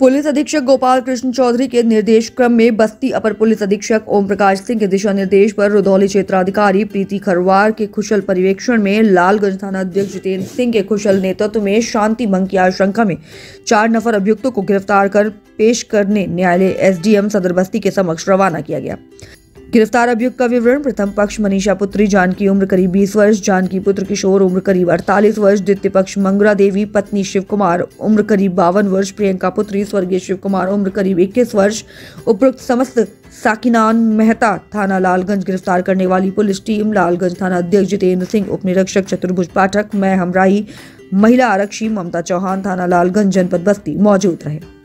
Police अधीक्षक गोपाल कृष्ण चौधरी के निर्देश क्रम में बस्ती अपर पुलिस अधीक्षक ओम प्रकाश सिंह के दिशा निर्देश पर रुधौली क्षेत्राधिकारी प्रीति खरवार के कुशल पर्यवेक्षण में लालगंज थाना अध्यक्ष जितेंद्र सिंह के कुशल नेतृत्व में शांति भंग की आशंका में 4 नफर अभियुक्तों को गिरफ्तार कर पेश करने न्यायालय एसडीएम सदर बस्ती के समक्ष रवाना किया गया। गिरफ्तार अभियुक्त का विवरण: प्रथम पक्ष मनीषा पुत्री जानकी उम्र करीब 20 वर्ष, जानकी पुत्र किशोर उम्र करीब 48 वर्ष, द्वितीय पक्ष मंगुरा देवी पत्नी शिव कुमार उम्र करीब 52 वर्ष, प्रियंका पुत्री स्वर्गीय शिव कुमार उम्र करीब 21 वर्ष, उपरोक्त समस्त साकिनान मेहता थाना लालगंज। गिरफ्तार करने वाली पुलिस टीम लालगंज थाना अध्यक्ष जितेंद्र सिंह, उप निरीक्षक चतुर्भुज पाठक, मैं हमराही महिला आरक्षी ममता चौहान, थाना लालगंज जनपद बस्ती मौजूद रहे।